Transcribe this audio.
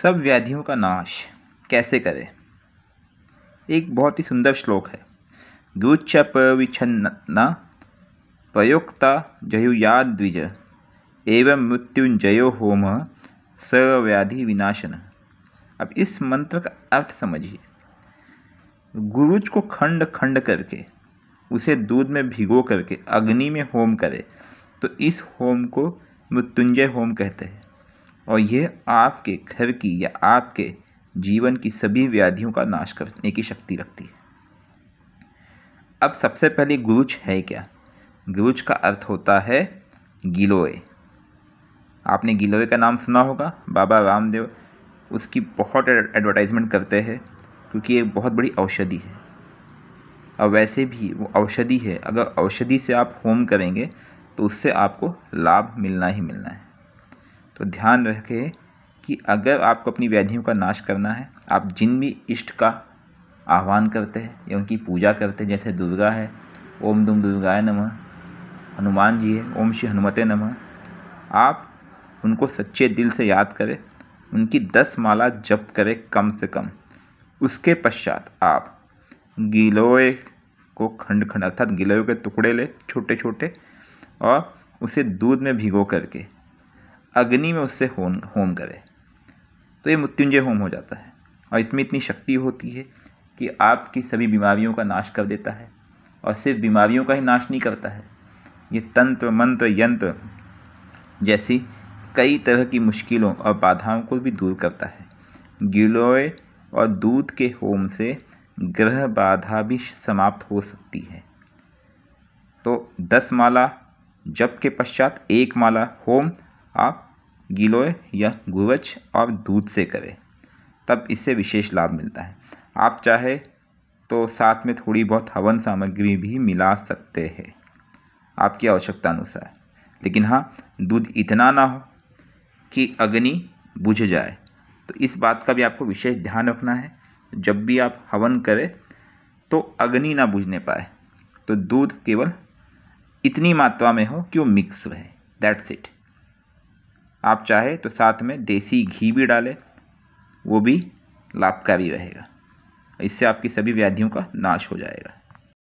सब व्याधियों का नाश कैसे करें। एक बहुत ही सुंदर श्लोक है। गुच्छप विच्छन्ना प्रयोक्ता जयुयाद्विज एवं मृत्युंजयो होम सर्वव्याधि विनाशन। अब इस मंत्र का अर्थ समझिए। गुरूज को खंड खंड करके उसे दूध में भिगो करके अग्नि में होम करे तो इस होम को मृत्युंजय होम कहते हैं और यह आपके घर की या आपके जीवन की सभी व्याधियों का नाश करने की शक्ति रखती है। अब सबसे पहले गुरूज है क्या? गुरूज का अर्थ होता है गिलोय। आपने गिलोय का नाम सुना होगा। बाबा रामदेव उसकी बहुत एडवर्टाइजमेंट करते हैं क्योंकि ये बहुत बड़ी औषधि है और वैसे भी वो औषधि है। अगर औषधि से आप होम करेंगे तो उससे आपको लाभ मिलना ही मिलना है। तो ध्यान रखें कि अगर आपको अपनी व्याधियों का नाश करना है, आप जिन भी इष्ट का आह्वान करते हैं या उनकी पूजा करते हैं, जैसे दुर्गा है ओम दुम दुर्गाय नमः, हनुमान जी है ओम श्री हनुमते नमः, आप उनको सच्चे दिल से याद करें, उनकी 10 माला जप करें कम से कम। उसके पश्चात आप गिलोय को खंड खंड अर्थात गिलोय के टुकड़े ले छोटे छोटे और उसे दूध में भिगो करके अग्नि में उससे होम करें तो ये मृत्युंजय होम हो जाता है। और इसमें इतनी शक्ति होती है कि आपकी सभी बीमारियों का नाश कर देता है। और सिर्फ बीमारियों का ही नाश नहीं करता है, ये तंत्र मंत्र यंत्र जैसी कई तरह की मुश्किलों और बाधाओं को भी दूर करता है। गिलोय और दूध के होम से ग्रह बाधा भी समाप्त हो सकती है। तो 10 माला जप के पश्चात 1 माला होम आप गिलोय या गुवच और दूध से करें, तब इससे विशेष लाभ मिलता है। आप चाहे तो साथ में थोड़ी बहुत हवन सामग्री भी मिला सकते हैं आपकी आवश्यकता अनुसार, लेकिन हाँ, दूध इतना ना हो कि अग्नि बुझ जाए। तो इस बात का भी आपको विशेष ध्यान रखना है। जब भी आप हवन करें तो अग्नि ना बुझने पाए, तो दूध केवल इतनी मात्रा में हो कि वो मिक्स रहे, दैट्स इट। आप चाहे तो साथ में देसी घी भी डालें, वो भी लाभकारी रहेगा। इससे आपकी सभी व्याधियों का नाश हो जाएगा।